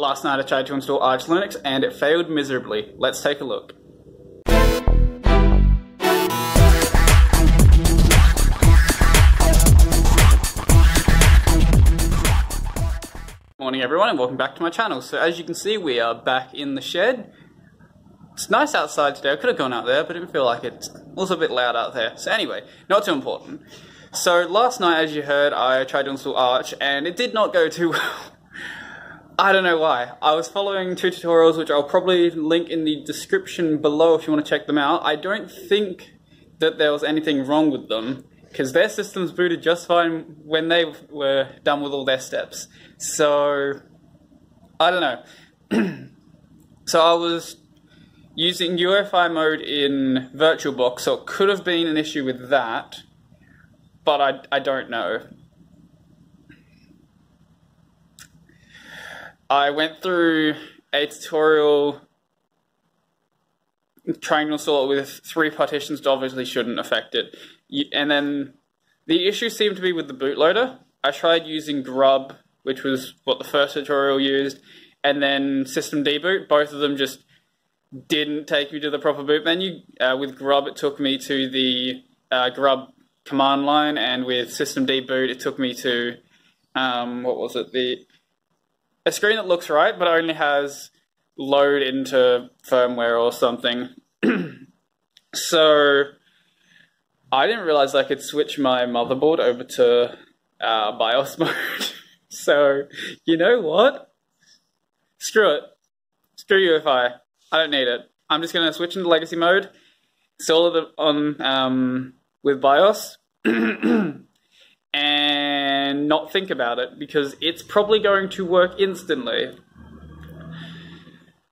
Last night I tried to install Arch Linux and it failed miserably. Let's take a look. Morning everyone and welcome back to my channel. So as you can see, we are back in the shed. It's nice outside today. I could have gone out there but it didn't feel like it. It's also a bit loud out there. So anyway, not too important. So last night, as you heard, I tried to install Arch and it did not go too well. I don't know why. I was following two tutorials which I'll probably link in the description below if you want to check them out. I don't think that there was anything wrong with them, because their systems booted just fine when they were done with all their steps. So, I don't know. So I was using UEFI mode in VirtualBox, so it could have been an issue with that, but I don't know. I went through a tutorial trying to install it with three partitions that obviously shouldn't affect it. And then the issue seemed to be with the bootloader. I tried using Grub, which was what the first tutorial used, and then Systemd boot. Both of them just didn't take me to the proper boot menu. With Grub it took me to the Grub command line, and with Systemd boot it took me to, a screen that looks right, but only has load into firmware or something. So I didn't realize I could switch my motherboard over to BIOS mode. So, you know what? Screw it. Screw UEFI. I don't need it. I'm just going to switch into legacy mode, install it on, with BIOS. And not think about it, because it's probably going to work instantly.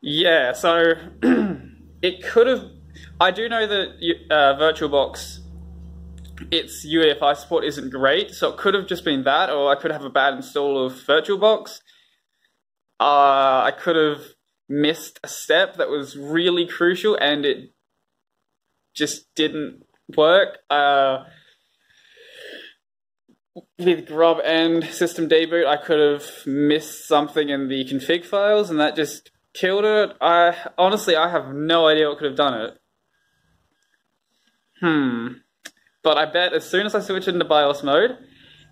Yeah, so it could have... I do know that VirtualBox, its UEFI support isn't great, so it could have just been that, or I could have a bad install of VirtualBox. I could have missed a step that was really crucial, and it just didn't work. With Grub and Systemd boot, I could have missed something in the config files, and that just killed it. Honestly, I have no idea what could have done it. But I bet as soon as I switch it into BIOS mode,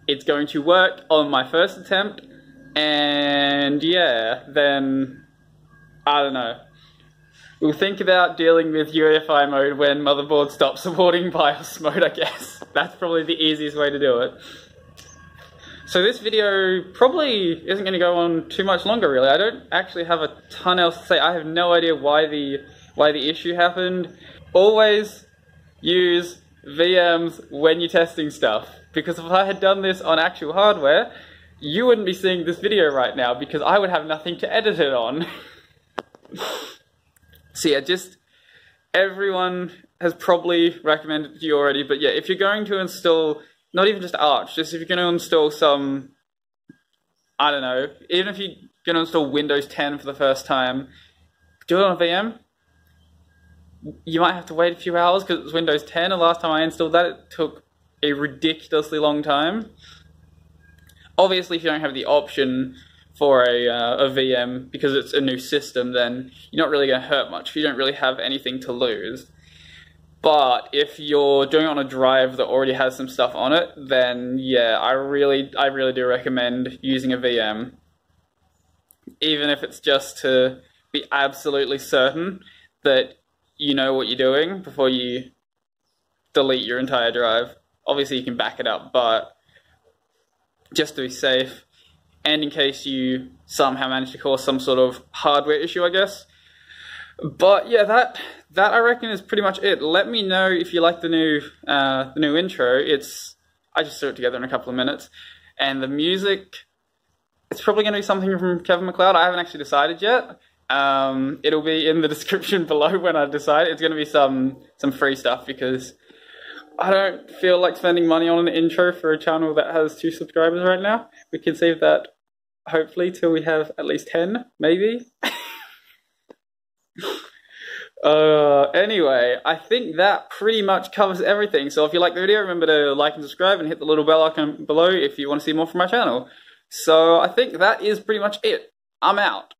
it's going to work on my first attempt, and yeah, then, I don't know. We'll think about dealing with UEFI mode when motherboard stops supporting BIOS mode, I guess. That's probably the easiest way to do it. So this video probably isn't going to go on too much longer, really. I don't actually have a ton else to say. I have no idea why the issue happened. Always use VMs when you're testing stuff, because if I had done this on actual hardware, you wouldn't be seeing this video right now, because I would have nothing to edit it on. So yeah, just everyone has probably recommended it to you already, but yeah, if you're going to install... not even just Arch, just if you're going to install some, I don't know, even if you're going to install Windows 10 for the first time, do it on a VM. You might have to wait a few hours because it was Windows 10, and last time I installed that it took a ridiculously long time. Obviously, if you don't have the option for a VM because it's a new system, then you're not really going to hurt much. You don't really have anything to lose. But if you're doing it on a drive that already has some stuff on it, then yeah, I really do recommend using a VM. Even if it's just to be absolutely certain that you know what you're doing before you delete your entire drive. Obviously you can back it up, but just to be safe, and in case you somehow manage to cause some sort of hardware issue, I guess. But yeah, that I reckon is pretty much it. Let me know if you like the new intro. I just threw it together in a couple of minutes, and the music, it's probably going to be something from Kevin MacLeod. I haven't actually decided yet. It'll be in the description below when I decide. It's going to be some free stuff, because I don't feel like spending money on an intro for a channel that has 2 subscribers right now. We can save that hopefully till we have at least 10, maybe. Anyway, I think that pretty much covers everything. So if you like the video, remember to like and subscribe and hit the little bell icon below if you want to see more from my channel. So I think that is pretty much it. I'm out.